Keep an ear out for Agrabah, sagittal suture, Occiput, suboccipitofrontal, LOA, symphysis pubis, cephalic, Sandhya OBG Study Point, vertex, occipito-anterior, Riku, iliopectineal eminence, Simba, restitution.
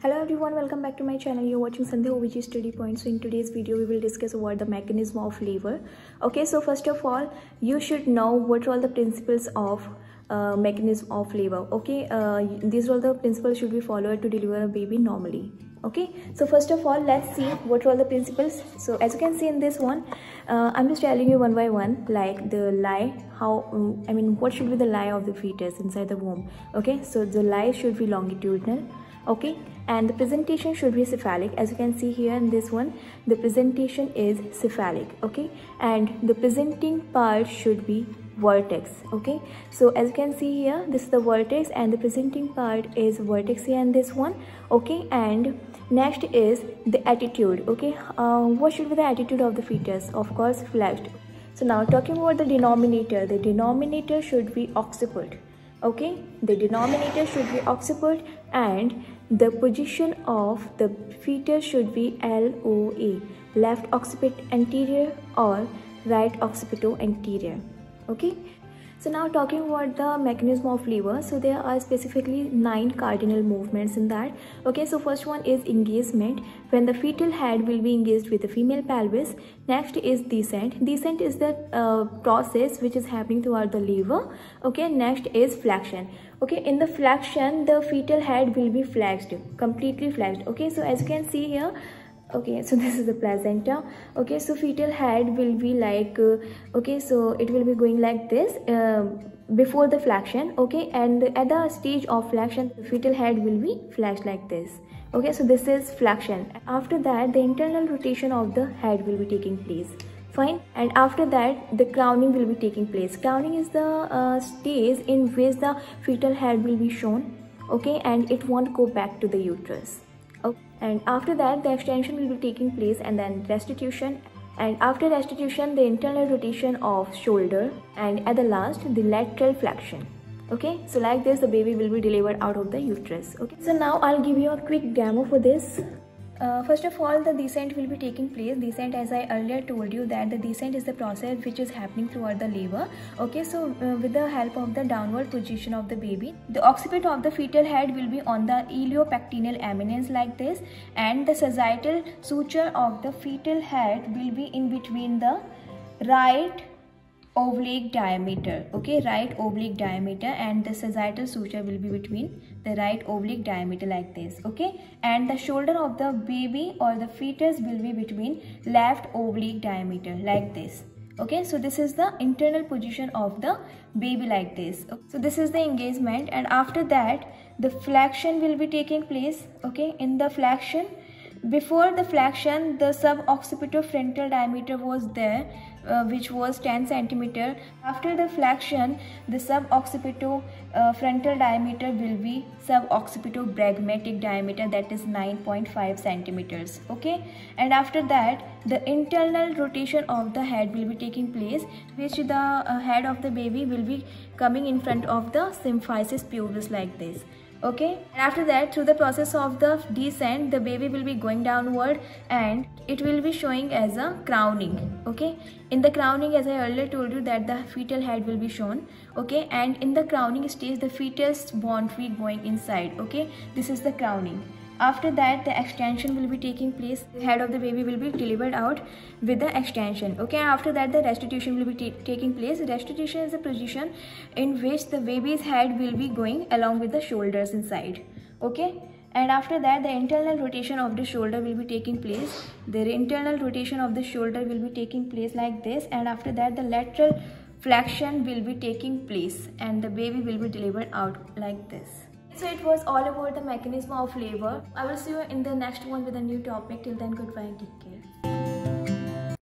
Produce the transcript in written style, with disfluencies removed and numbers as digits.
Hello everyone, welcome back to my channel. You're watching Sandhya OBG Study Point. So in today's video we will discuss about the mechanism of lever. Okay, so first of all you should know what are all the principles of mechanism of lever. Okay, these are the principles should be followed to deliver a baby normally. Okay, so first of all let's see what are all the principles. So as you can see in this one, I'm just telling you one by one, like the lie, how what should be the lie of the fetus inside the womb. Okay, so the lie should be longitudinal. Okay, and the presentation should be cephalic. As you can see here in this one, the presentation is cephalic. Okay, and the presenting part should be vertex. Okay, so as you can see here, this is the vertex and the presenting part is vertex here and this one. Okay, and next is the attitude. Okay, what should be the attitude of the fetus? Of course, flexed. So now talking about the denominator should be occiput. Okay, the denominator should be occiput and the position of the fetus should be LOA, left occiput anterior or right occipito anterior. Okay, so now talking about the mechanism of lever. So there are specifically 9 cardinal movements in that. Okay, so first one is engagement, when the fetal head will be engaged with the female pelvis. Next is descent. Descent is the process which is happening throughout the lever. Okay, next is flexion. Okay, in the flexion the fetal head will be flexed, completely flexed. Okay, so as you can see here, okay, so this is the placenta. Okay, so fetal head will be like okay, so it will be going like this before the flexion. Okay, and at the stage of flexion the fetal head will be flexed like this. Okay, so this is flexion. After that the internal rotation of the head will be taking place. Fine, and after that the crowning will be taking place. Crowning is the stage in which the fetal head will be shown. Okay, and it won't go back to the uterus. Okay. And after that the extension will be taking place, and then restitution, and after restitution the internal rotation of shoulder, and at the last the lateral flexion. Okay, so like this the baby will be delivered out of the uterus. Okay, so now I'll give you a quick demo for this. First of all the descent will be taking place. Descent, as I earlier told you, that the descent is the process which is happening throughout the labor. Okay, so with the help of the downward position of the baby, the occiput of the fetal head will be on the iliopectineal eminence like this, and the sagittal suture of the fetal head will be in between the right oblique diameter. Okay, right oblique diameter, and the sagittal suture will be between the right oblique diameter like this. Okay, and the shoulder of the baby or the fetus will be between left oblique diameter like this. Okay, so this is the internal position of the baby like this. So this is the engagement, and after that the flexion will be taking place. Okay, in the flexion, before the flexion the suboccipitofrontal diameter was there, which was 10 cm. After the flexion the suboccipitofrontal diameter will be suboccipitobrachmatic diameter, that is 9.5 cm. Okay, and after that the internal rotation of the head will be taking place, which the head of the baby will be coming in front of the symphysis pubis like this. Okay, and after that through the process of the descent the baby will be going downward, and it will be showing as a crowning. Okay, in the crowning, as I earlier told you, that the fetal head will be shown. Okay, and in the crowning stage the fetus won't be going inside. Okay, this is the crowning. After that the extension will be taking place. The head of the baby will be delivered out with the extension. Okay, after that the restitution will be taking place. Restitution is a position in which the baby's head will be going along with the shoulders inside. Okay, and after that the internal rotation of the shoulder will be taking place. The internal rotation of the shoulder will be taking place like this, and after that the lateral flexion will be taking place, and the baby will be delivered out like this. So it was all about the mechanism of labor. I will see you in the next one with a new topic. Till then, goodbye and take care.